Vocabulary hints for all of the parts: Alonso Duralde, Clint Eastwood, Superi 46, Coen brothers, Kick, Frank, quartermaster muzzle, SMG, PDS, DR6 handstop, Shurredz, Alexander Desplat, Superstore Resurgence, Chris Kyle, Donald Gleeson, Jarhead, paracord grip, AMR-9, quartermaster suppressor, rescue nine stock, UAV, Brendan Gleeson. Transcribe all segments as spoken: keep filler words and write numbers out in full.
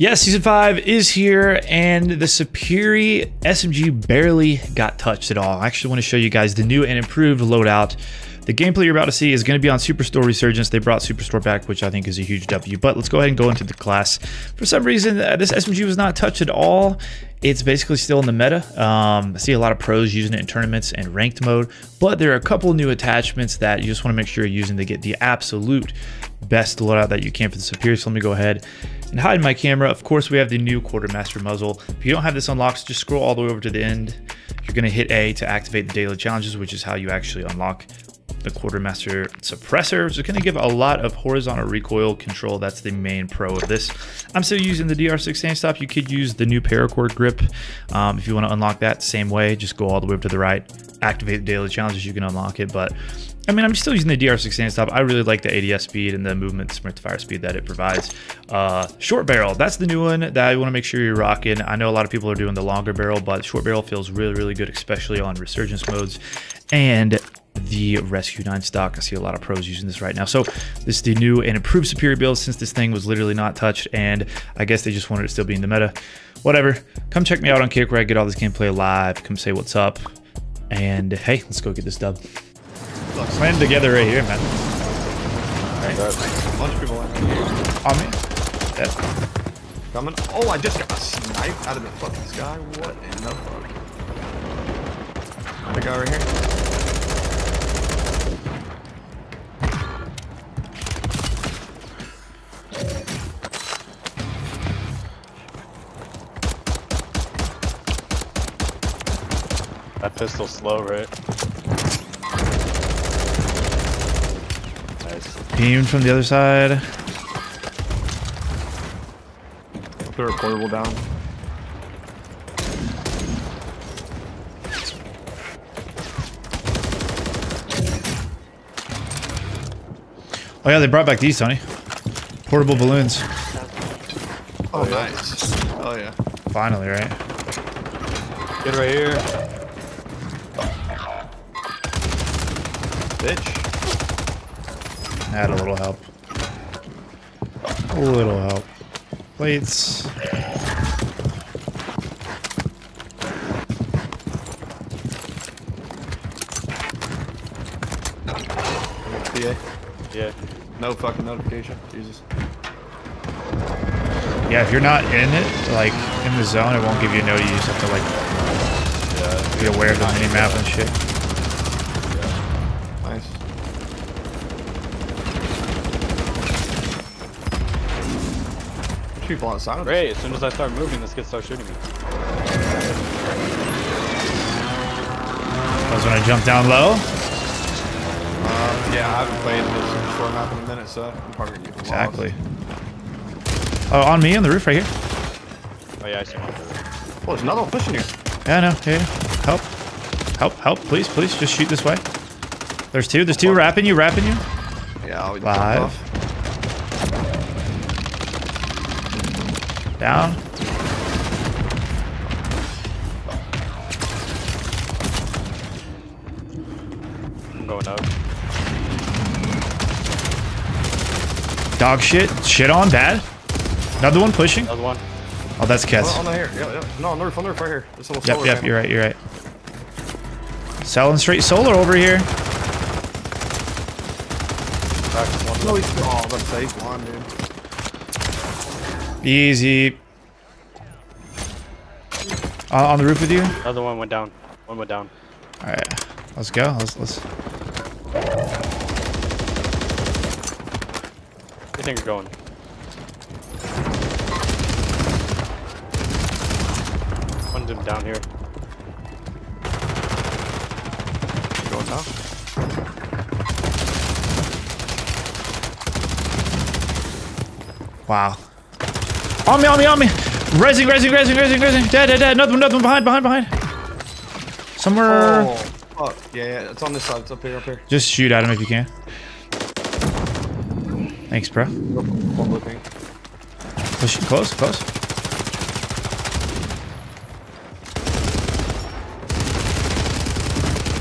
Yes, season five is here, and the Superior S M G barely got touched at all. I actually want to show you guys the new and improved loadout. The gameplay you're about to see is going to be on Superstore Resurgence. They brought Superstore back, which I think is a huge W. But let's go ahead and go into the class. For some reason, uh, this S M G was not touched at all. It's basically still in the meta. Um, I see a lot of pros using it in tournaments and ranked mode, but there are a couple new attachments that you just want to make sure you're using to get the absolute best loadout that you can for the Superior. So let me go ahead and hide my camera. Of course, we have the new quartermaster muzzle. If you don't have this unlocked, just scroll all the way over to the end. You're going to hit A to activate the daily challenges, which is how you actually unlock the quartermaster suppressor, which is going to give a lot of horizontal recoil control. That's the main pro of this. I'm still using the D R six handstop. You could use the new paracord grip um, if you want to unlock that. Same way, just go all the way up to the right, activate the daily challenges, you can unlock it. But I mean, I'm still using the D R six handstop. I really like the A D S speed and the movement sprint to fire speed that it provides. Uh, short barrel, that's the new one that I want to make sure you're rocking. I know a lot of people are doing the longer barrel, but short barrel feels really, really good, especially on resurgence modes. And the rescue nine stock, I see a lot of pros using this right now. So this is the new and improved Superior build, since this thing was literally not touched, and I guess they just wanted it to still be in the meta. Whatever, come check me out on Kick, where I get all this gameplay live. Come say what's up, and hey, let's go get this dub. Look, slam together right here, man. Right. A bunch of people on me. Dead. Coming. Oh, I just got sniped out of the fucking sky. What in the fuck? Another guy right here. That pistol's slow, right? Nice. Beamed from the other side. I'll throw a portable down. Oh yeah, they brought back these, Tony. Portable balloons. Oh, oh nice. Yeah. Oh yeah. Finally, right? Get right here. Bitch. Add a little help. A little help. Plates. P A? Yeah. No fucking notification. Jesus. Yeah, if you're not in it, like in the zone, it won't give you a note. You just have to like yeah, be aware of the mini map and shit. People on the side. Great, as soon as I start moving, this kid starts shooting me. I was gonna jump down low. Uh, yeah, I haven't played this short map in a minute, so I'm probably gonna get the exactly. Lost. Oh, on me, on the roof right here. Oh, yeah, I see one. Oh, there's another one pushing here. Yeah, I know. Hey, help. Help, help, please, please, just shoot this way. There's two, there's two wrapping you, wrapping you. Yeah, I'll live. Down. I'm going up. Dog shit. Shit on, bad. Another one pushing. Another one. Oh, that's cats. Oh, no, here. Yeah, yeah. No, on the roof, on the roof right here. This little solar. Yep, yep, you're right, you're right. Selling straight solar over here. No, he's oh, I'm safe. One, dude. Easy. Uh, on the roof with you? Another one went down. One went down. Alright. Let's go. Let's let's I think we're going. One dip down here. Going now? Wow. On me, on me, on me! Rezzing, rezzing, rezzing, rezzing, rezzing! Dead, dead, dead! Another one, another one! Behind, behind, behind! Somewhere... Oh, fuck. Yeah, yeah, it's on this side. It's up here, up here. Just shoot at him if you can. Thanks, bro. One looking. Push, close, close.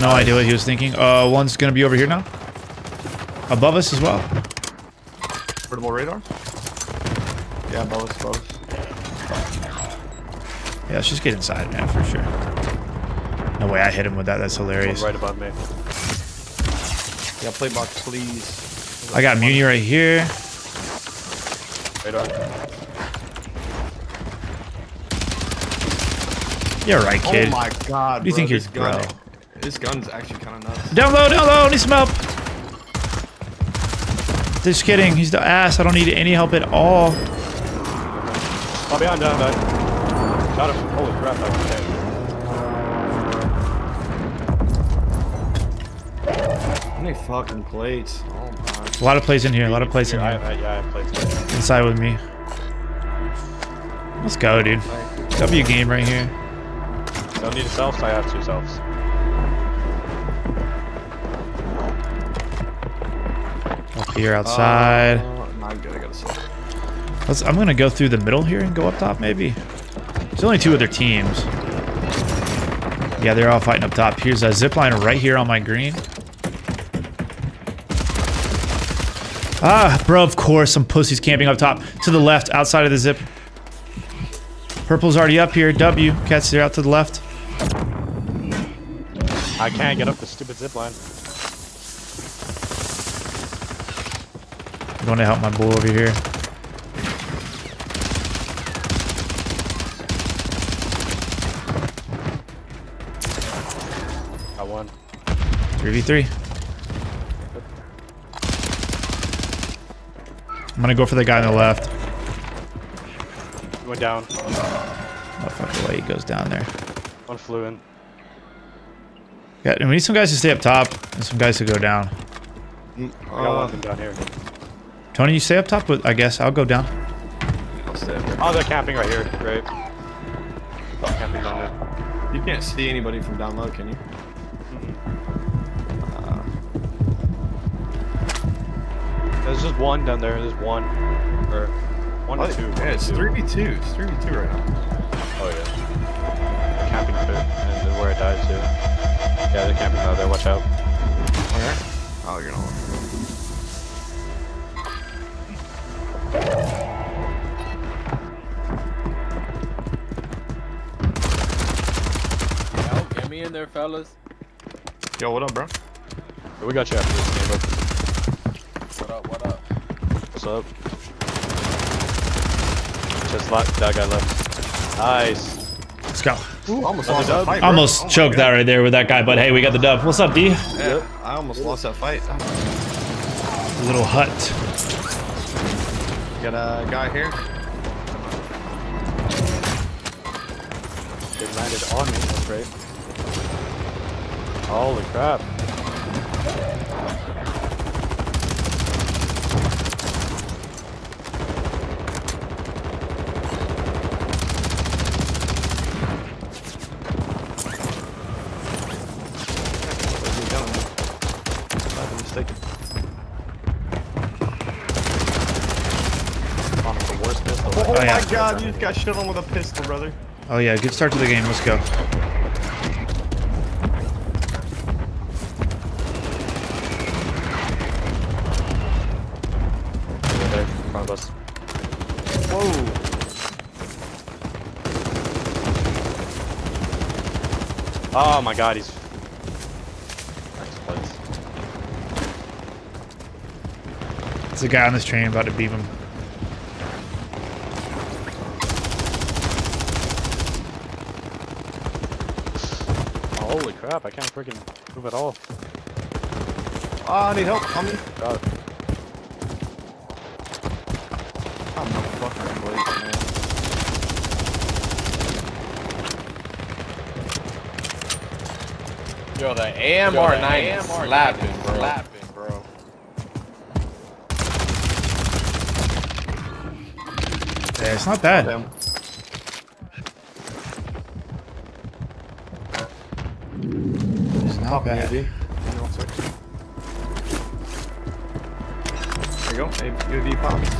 No idea what he was thinking. Uh, one's gonna be over here now. Above us as well. Portable radar? Yeah, both, both. Yeah, let's just get inside now for sure. No way I hit him with that. That's hilarious. Right above me. Yeah, play box, please. I got Muni right here. Right on. You're right, kid. Oh my god, what do you bro, think you're, this gun, bro? This gun's actually kind of nuts. Down low, down low, I need some help. Just kidding, he's the ass. I don't need any help at all. I'll be on down, bud. Got him. Holy crap, I was dead. How many fucking plates? Oh my. A lot of plates in here, a lot of plates in here. I have, yeah, I have plates. Inside with me. Let's go, dude. W game right here. Don't need a self, so I have two selves. Up here, outside. Uh, not good, I got a self. Let's, I'm gonna go through the middle here and go up top, maybe. There's only two other teams. Yeah, they're all fighting up top. Here's a zipline right here on my green. Ah, bro, of course, some pussies camping up top. To the left, outside of the zip. Purple's already up here. W. Cats, they're out to the left. I can't get up the stupid zipline. I'm going to help my bull over here. I won. three v three. I'm going to go for the guy on the left. He went down. Motherfucker, way he goes down there. One flew in. Yeah, and we need some guys to stay up top and some guys to go down. Mm, I got one of them down here. Tony, you stay up top, but I guess I'll go down. I'll stay up here. Oh, they're camping right here. Great. Stop camping down there. You can't see anybody from down low, can you? Mm-hmm. uh, there's just one down there. There's one. Or one oh, or two. Yeah, one it's two. three v two. It's three v two right now. Oh yeah, they're camping through, and then where it dies too. Yeah, they're camping out there, watch out. Where? Oh, you're gonna look. Help, get me in there, fellas. Yo, what up, bro? Hey, we got you after this game, bro. What up, what up? What's up? Just locked that guy left. Nice. Let's go. Ooh, almost lost that fight, almost oh choked that right there with that guy, but hey, we got the dub. What's up, D? Yeah, I almost lost that fight. A little hut. Got a guy here. They landed on me. That's great. Holy crap. God, you just got shit on with a pistol, brother. Oh yeah, good start to the game. Let's go. There, in front of us. Whoa! Oh my God, he's. There's a guy on this train about to beam him. Holy crap, I can't freaking move at all. Ah, oh, I need help. I'm in. Got it. I'm not fucking blade, man. Yo, the A M R nine is slapping, bro. Slapping, bro. Yeah, it's not bad. Damn. Not bad. There you go. U A V pops.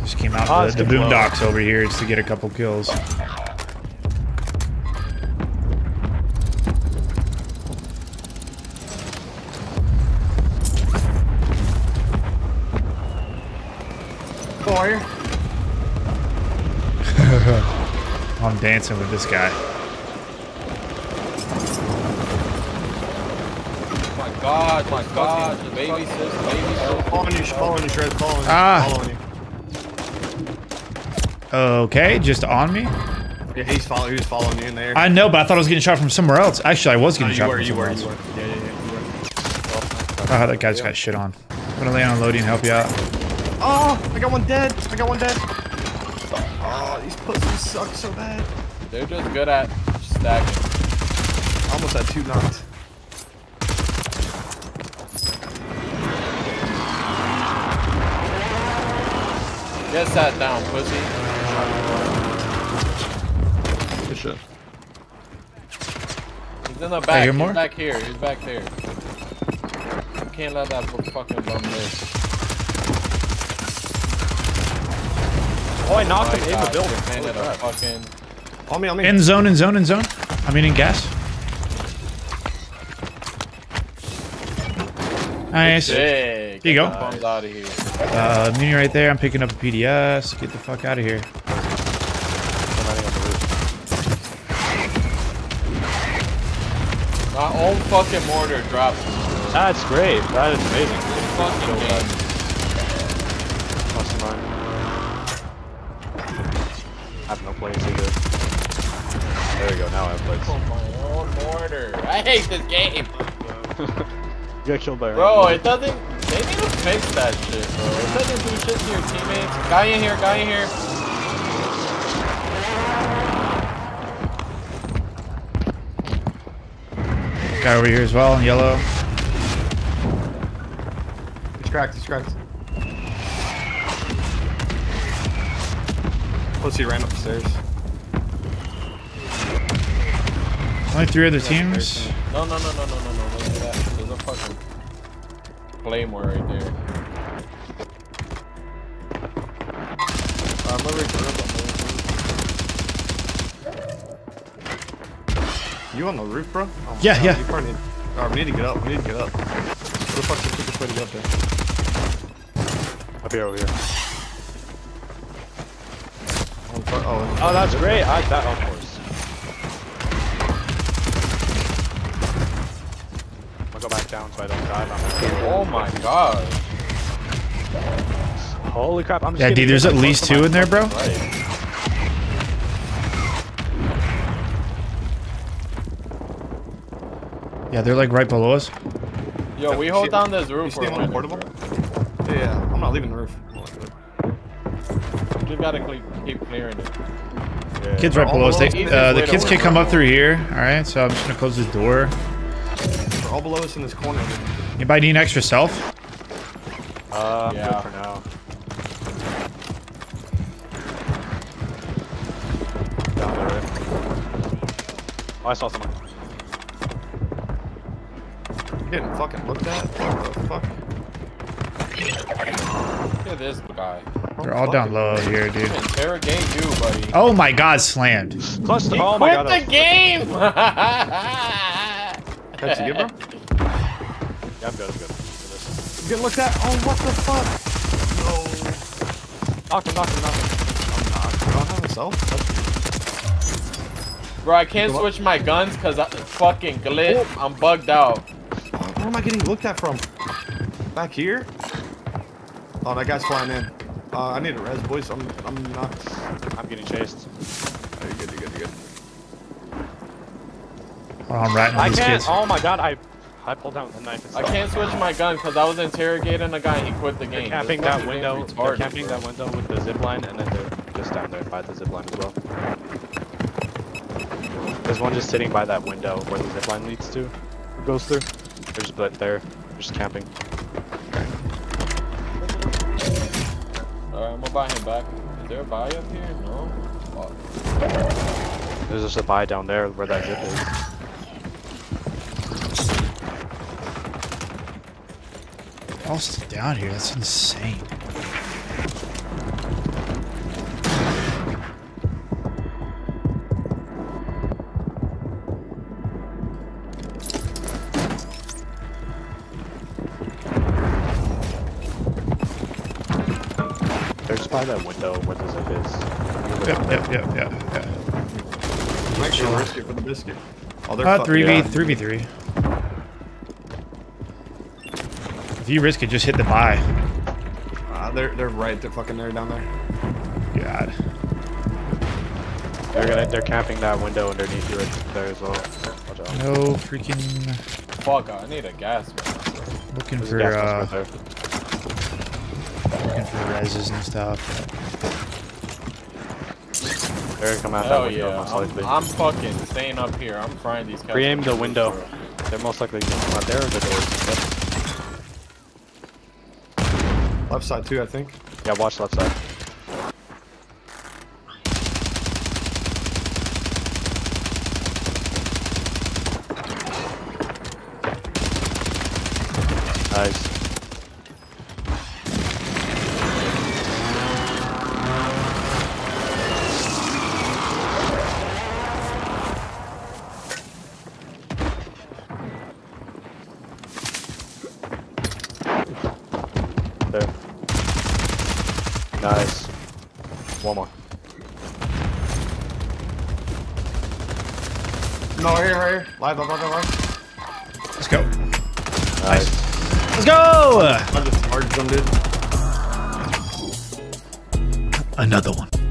Just came out oh, of the, the boondocks over here just to get a couple kills. Warrior. I'm dancing with this guy. My God, my God, the baby says, baby says. Fall on you, fall on you, Shred, fall on you. Ah. Fall on you. Okay, just on me. Yeah, he's following. He was following you in there. I know, but I thought I was getting shot from somewhere else. Actually, I was getting no, shot were, from somewhere were, else. You were, you were. Yeah, yeah, yeah. You were. Oh, oh, that guy's yeah. got shit on. I'm gonna lay on loading and help you out. Oh, I got one dead. I got one dead. Oh, these pussies suck so bad. They're just good at stacking. Almost had two knocked. Get that down, pussy. Good shit. He's in the back. Hey, he's more? back here. He's back here. You can't let that fucking bum miss. Oh, I knocked oh, him God. in the building. Handed a fucking... On me, on me. In zone, in zone, in zone. I mean, in gas. Nice. There you go. Nice. Out of here. Uh, mini right there. I'm picking up a P D S. Get the fuck out of here. My own fucking mortar dropped. That's great. That is amazing. This fucking game. Lost mine. I have no plates either. There we go. Now I have plates. Oh, my own mortar. I hate this game. You got killed by a Bro, it doesn't. They need to fix that shit, bro. It doesn't do shit to your teammates. Guy in here. Guy in here. Guy over here as well in yellow. He's cracked, he's cracked. Plus he ran upstairs. Only three other teams? No, no, no, no, no, no, no, look at that. There's a fucking claymore right there. I'm over You on the roof, bro? Oh yeah, God. yeah. You probably need... All right, we need to get up. We need to get up. What the fuck's the quickest way to get up there? Up here, over here. Oh, oh, oh that's great. I had that, of course. I'm gonna go back down so I don't die. I'm oh my God. Holy crap! I'm just. Yeah, dude. There's at least two in there, bro. Right. Yeah, they're like right below us. Yo, we hold down this roof. You on portable? Yeah, I'm not leaving the roof. You gotta keep clearing it. Yeah. Kids right below us. They, uh, the kids can come up through here. All right, so I'm just gonna close this door. They're all below us in this corner. Anybody need an extra self? Uh, I'm yeah. good for now. Down there. Right? Oh, I saw someone. Didn't fucking look at. What the fuck? Look at this guy. They're all down low here, dude. Interrogate you, buddy. Oh my God, slammed. Plus the ball. Quit the game. That's you, bro. Yeah, I'm good. I'm good. I'm good. Look at that. Oh, what the fuck? No. Knock him. Knock him. Knock him. I'm not. I don't have myself. Bro, I can't switch my guns because I fucking glitch. I'm bugged out. Where am I getting looked at from? Back here? Oh, that guy's flying in. Uh, I need a res, boys. I'm, I'm not. I'm getting chased. Oh, you're good. You're good. You're good. Oh, I'm ratting on these kids. Oh my God, I, I pulled out the knife. I can't switch my gun because I was interrogating a guy and he quit the game. They're camping that window. They're camping that window with the zip line, and then they're just down there by the zip line as well. There's one just sitting by that window where the zip line leads to. It goes through. They're just right there. They're just camping. Alright, I'm gonna buy him back. Is there a buy up here? No? Fuck. There's just a buy down there where that zip is. I'll sit down here. That's insane. They're just by that window where the zip is. Yep, yep, yep, yep, yep. Make sure rescue for the biscuit. Oh, they're uh, three v three. If you risk it, just hit the buy. Uh, they're they're right. They're fucking there down there. God. They're gonna they're camping that window underneath you right there as well. Watch out. No freaking. Fuck! I need a gas mask. Looking There's for uh. Right looking for reses and stuff. They're gonna come out Hell that window yeah. most likely. I'm, I'm fucking staying up here. I'm frying these. Pre-aim the window. Through. They're most likely gonna come out there or the doors. Yep. Left side too, I think. Yeah, watch left side. Nice. There. Nice. One more. No, right here, right here. Live, live, live, live. Let's go. Nice. nice. Let's go! I just hard jumped in. Another one.